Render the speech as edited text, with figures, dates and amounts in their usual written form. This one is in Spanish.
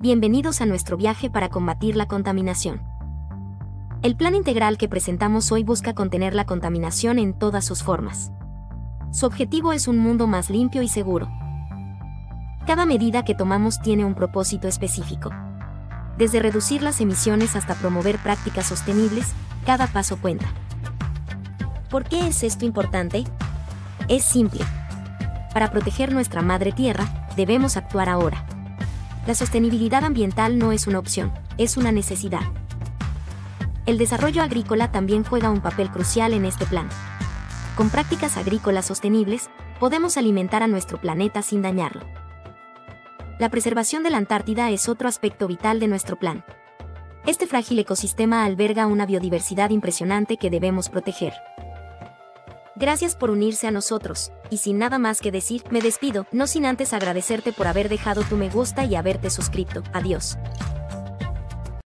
Bienvenidos a nuestro viaje para combatir la contaminación. El plan integral que presentamos hoy busca contener la contaminación en todas sus formas. Su objetivo es un mundo más limpio y seguro. Cada medida que tomamos tiene un propósito específico. Desde reducir las emisiones hasta promover prácticas sostenibles, cada paso cuenta. ¿Por qué es esto importante? Es simple. Para proteger nuestra madre tierra, debemos actuar ahora. La sostenibilidad ambiental no es una opción, es una necesidad. El desarrollo agrícola también juega un papel crucial en este plan. Con prácticas agrícolas sostenibles, podemos alimentar a nuestro planeta sin dañarlo. La preservación de la Antártida es otro aspecto vital de nuestro plan. Este frágil ecosistema alberga una biodiversidad impresionante que debemos proteger. Gracias por unirse a nosotros, y sin nada más que decir, me despido, no sin antes agradecerte por haber dejado tu me gusta y haberte suscrito. Adiós.